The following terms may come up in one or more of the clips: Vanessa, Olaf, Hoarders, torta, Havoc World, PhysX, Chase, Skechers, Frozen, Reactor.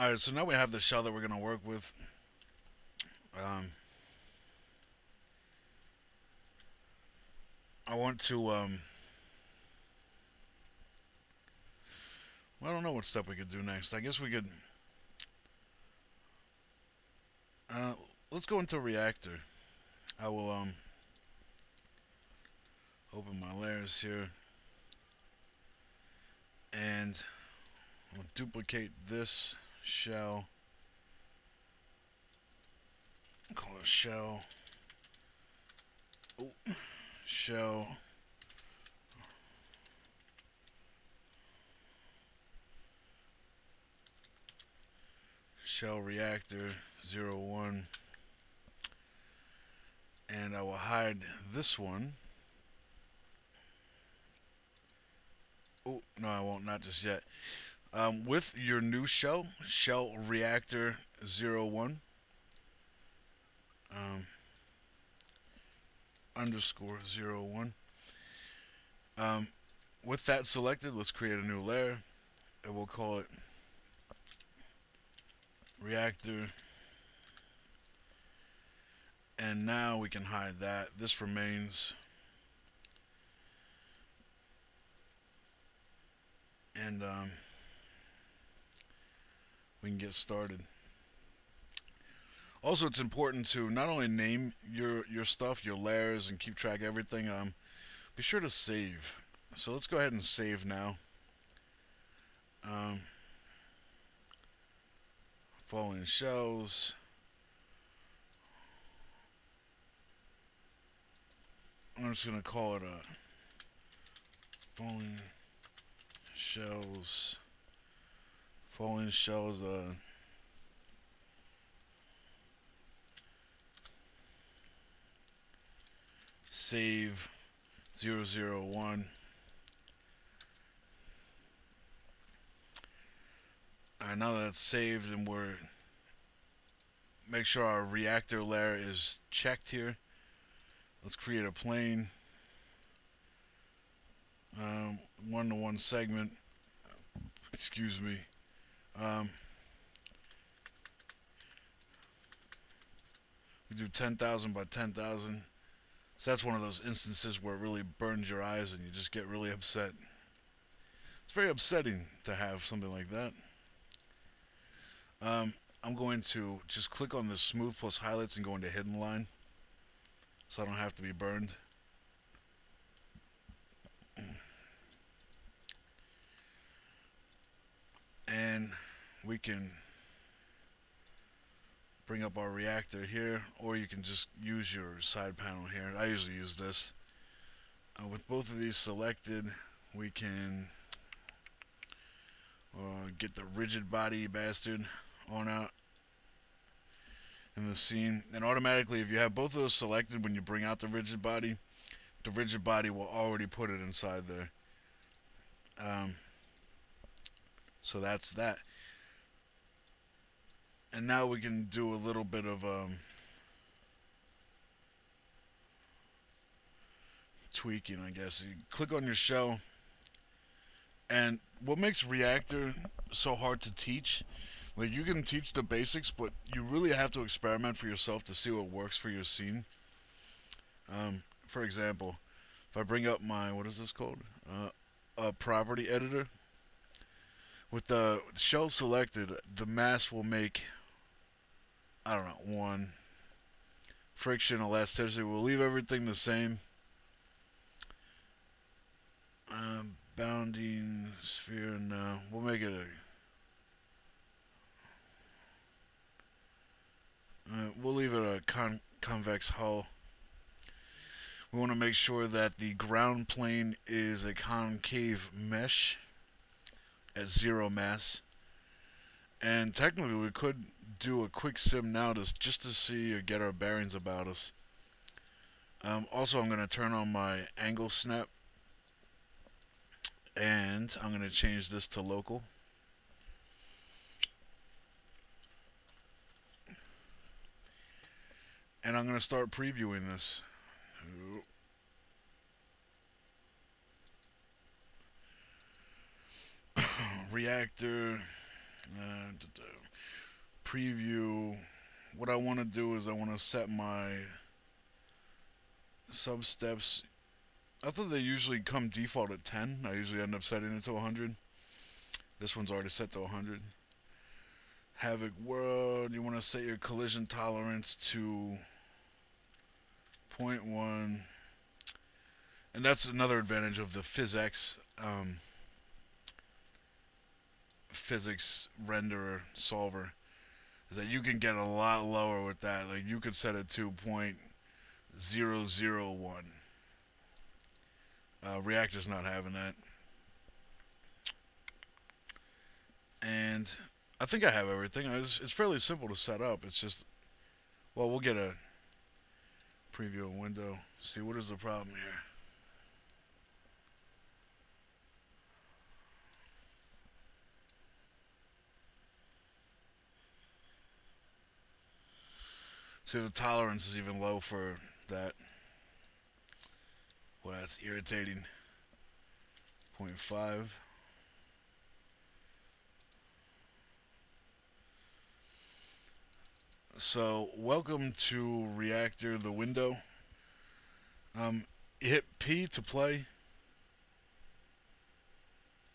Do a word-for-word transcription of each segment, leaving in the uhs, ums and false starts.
Alright, so now we have the shell that we're going to work with. Um, I want to, um, well, I don't know what step we could do next. I guess we could, uh, let's go into Reactor. I will, um, open my layers here, and I'll duplicate this shell, call it shell, oh, shell, shell reactor zero one, and I will hide this one. Oh, no, I won't, not just yet. Um, with your new shell, shell reactor zero one, um, underscore zero one, um, with that selected, let's create a new layer, and we'll call it reactor, and now we can hide that. This remains, and um, we can get started. Also, it's important to not only name your your stuff, your layers, and keep track of everything, um, be sure to save. So let's go ahead and save now. Um, falling shells. I'm just going to call it a falling shells. Falling shells, uh, save zero zero one. Alright, now that it's saved, and we're, make sure our reactor layer is checked here. Let's create a plane, um, one to one segment, excuse me. Um, we do ten thousand by ten thousand, so that's one of those instances where it really burns your eyes and you just get really upset. It's very upsetting to have something like that. Um, I'm going to just click on the smooth plus highlights and go into hidden line, so I don't have to be burned. And we can bring up our reactor here, or you can just use your side panel here. I usually use this. Uh, with both of these selected, we can uh, get the rigid body bastard on out in the scene. And automatically, if you have both of those selected, when you bring out the rigid body, the rigid body will already put it inside there. Um, So that's that. And now we can do a little bit of um, tweaking, I guess. You click on your shell. And what makes Reactor so hard to teach, like, you can teach the basics, but you really have to experiment for yourself to see what works for your scene. Um, for example, if I bring up my, what is this called? Uh, a property editor. With the shell selected, the mass will make, I don't know, one. Friction, elasticity, we'll leave everything the same. Uh, bounding sphere, no. We'll make it a, uh, we'll leave it a con convex hull. We want to make sure that the ground plane is a concave mesh at zero mass. And technically we could do a quick sim now to, just to see or get our bearings about us. Um, also, I'm going to turn on my angle snap, and I'm going to change this to local. And I'm going to start previewing this. Reactor Uh, preview. What I want to do is I want to set my sub steps. I thought they usually come default at ten. I usually end up setting it to one hundred. This one's already set to one hundred. Havoc World, you want to set your collision tolerance to zero point one. And that's another advantage of the PhysX um, physics renderer solver, is that you can get a lot lower with that. Like, you could set it to zero point zero zero one. Uh, Reactor's not having that. And I think I have everything. It's, it's fairly simple to set up. It's just, well, we'll get a preview of window. See, what is the problem here? See, the tolerance is even low for that. Well, that's irritating. zero point five. So, welcome to Reactor, the window. Um, hit P to play.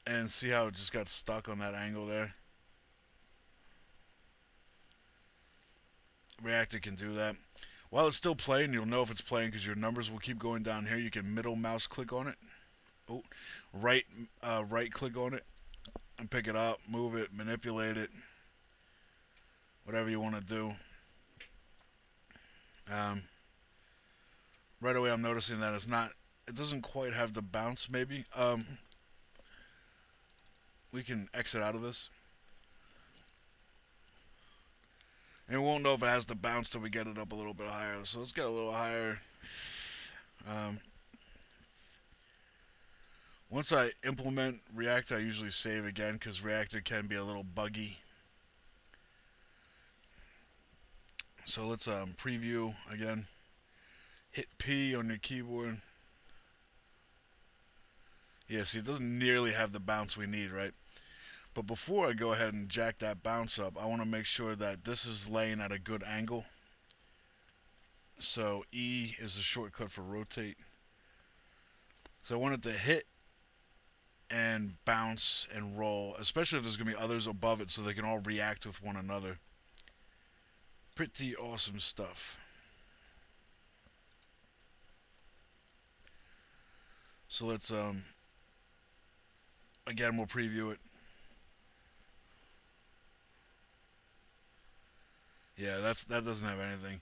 And see how it just got stuck on that angle there? Reactor can do that. While it's still playing, you'll know if it's playing because your numbers will keep going down here. You can middle mouse click on it. Oh, right, uh, right click on it and pick it up, move it, manipulate it, whatever you want to do. Um, right away, I'm noticing that it's not. It doesn't quite have the bounce. Maybe um, we can exit out of this. And we won't know if it has the bounce till we get it up a little bit higher. So let's get a little higher. Um, once I implement Reactor, I usually save again because Reactor can be a little buggy. So let's um, preview again. Hit P on your keyboard. Yeah, see, it doesn't nearly have the bounce we need, right? But before I go ahead and jack that bounce up, I want to make sure that this is laying at a good angle. So E is a shortcut for rotate. So I want it to hit and bounce and roll, especially if there's going to be others above it so they can all react with one another. Pretty awesome stuff. So let's, um, again, we'll preview it. Yeah, that's that doesn't have anything.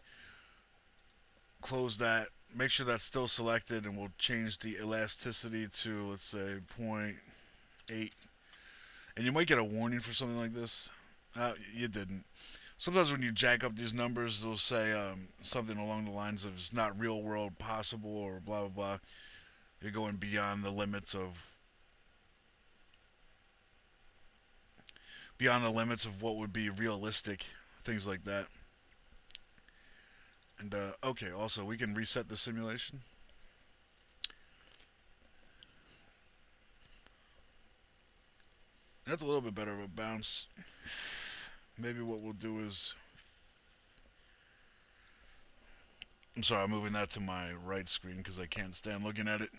Close that. Make sure that's still selected, and we'll change the elasticity to, let's say, zero point eight. And you might get a warning for something like this. Uh, you didn't. Sometimes when you jack up these numbers, they'll say um, something along the lines of it's not real world possible or blah, blah, blah. You're going beyond the limits of beyond the limits of what would be realistic. Things like that. And uh, okay, also we can reset the simulation. That's a little bit better of a bounce. Maybe what we'll do is, I'm sorry, I'm moving that to my right screen because I can't stand looking at it.